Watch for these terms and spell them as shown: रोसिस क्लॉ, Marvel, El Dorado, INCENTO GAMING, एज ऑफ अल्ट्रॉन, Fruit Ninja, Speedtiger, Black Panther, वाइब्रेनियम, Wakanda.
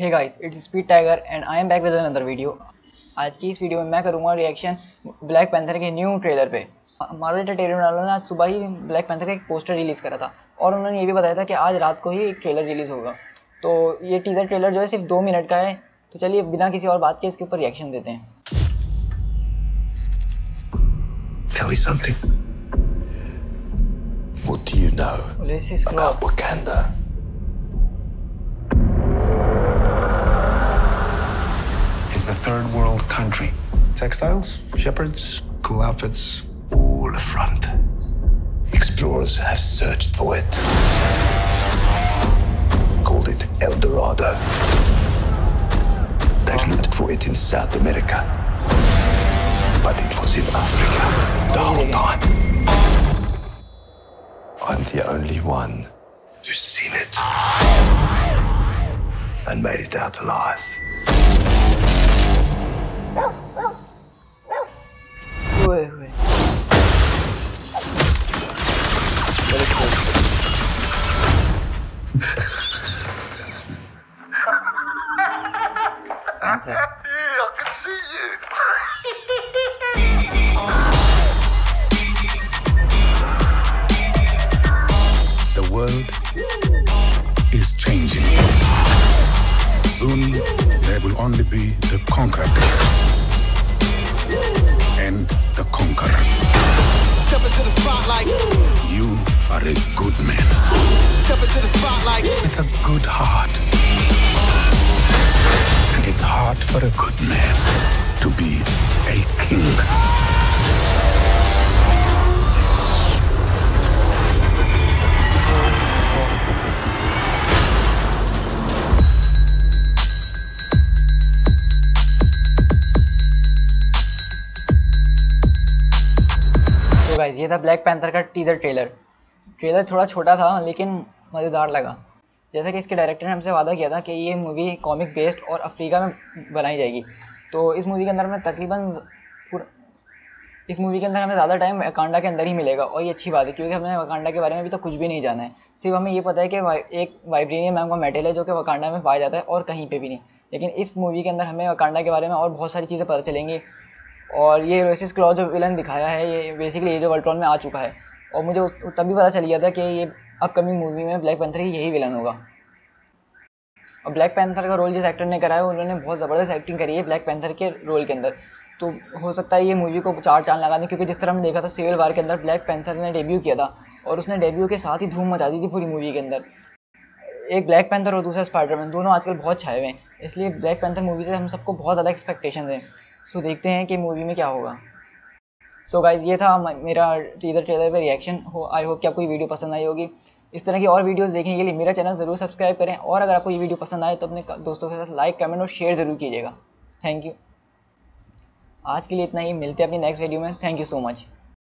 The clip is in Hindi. Hey guys, it's speed tiger and I am back with another video. आज की इस वीडियो में मैं करूंगा रिएक्शन ब्लैक पैंथर के न्यू ट्रेलर पे। मार्वल एंटरटेनमेंट वालों ने आज सुबह ही ब्लैक पैंथर का एक पोस्टर रिलीज़ करा था और उन्होंने ये भी बताया था कि आज रात को ही एक ट्रेलर रिलीज़ होगा। तो ये टीज़र ट्रेलर जो है सिर्फ 2 मिनट का है। तो चलिए बिना किसी और बात के इसके ऊपर रिएक्शन देते हैं। It's a third world country. Textiles, shepherds, cool outfits, all affront. Explorers have searched for it. Called it El Dorado. They looked for it in South America. But it was in Africa the whole time. I'm the only one who's seen it. And made it out alive. I can see you. The world is changing. Soon there will only be the conquered and the conquerors. Step into the spotlight. You are a good man. Step into the spotlight with a good heart. It's hard for a good man to be a king. So guys, ये था ब्लैक पैंथर का टीजर ट्रेलर। ट्रेलर थोड़ा छोटा था लेकिन मज़ेदार लगा। जैसा कि इसके डायरेक्टर ने हमसे वादा किया था कि ये मूवी कॉमिक बेस्ड और अफ्रीका में बनाई जाएगी। तो इस मूवी के अंदर हमें ज़्यादा टाइम वाकांडा के अंदर ही मिलेगा और ये अच्छी बात है क्योंकि हमने वाकांडा के बारे में अभी तक कुछ भी नहीं जाना है। सिर्फ हमें ये पता है कि एक वाइब्रेनियम नाम का मेटल है जो कि वाकांडा में पाया जाता है और कहीं पर भी नहीं। लेकिन इस मूवी के अंदर हमें वाकांडा के बारे में और बहुत सारी चीज़ें पता चलेंगी। और ये रोसिस क्लॉ जो विलन दिखाया है ये बेसिकली एज ऑफ अल्ट्रॉन में आ चुका है और मुझे तभी पता चल गया था कि ये अपकमिंग मूवी में ब्लैक पैंथर ही यही विलन होगा। और ब्लैक पैंथर का रोल जिस एक्टर ने करा है उन्होंने बहुत ज़बरदस्त एक्टिंग करी है ब्लैक पैंथर के रोल के अंदर। तो हो सकता है ये मूवी को 4 चांद लगा दें क्योंकि जिस तरह हमने देखा था सिविल वार के अंदर ब्लैक पैंथर ने डेब्यू किया था और उसने डेब्यू के साथ ही धूम मचा दी थी पूरी मूवी के अंदर। एक ब्लैक पैंथर और दूसरा स्पाइडरमैन, दोनों आजकल बहुत छाए हुए हैं, इसलिए ब्लैक पैंथर मूवी से हम सबको बहुत ज़्यादा एक्सपेक्टेशन हैं। सो देखते हैं कि मूवी में क्या होगा। सो गाइज़, ये था मेरा टीजर ट्रेलर पे रिएक्शन। आई होप कि आपको ये वीडियो पसंद आई होगी। इस तरह की और वीडियोस देखने के लिए मेरा चैनल ज़रूर सब्सक्राइब करें और अगर आपको ये वीडियो पसंद आए तो अपने दोस्तों के साथ लाइक, कमेंट और शेयर ज़रूर कीजिएगा। Thank you. आज के लिए इतना ही, मिलते हैं अपनी नेक्स्ट वीडियो में। Thank you so much.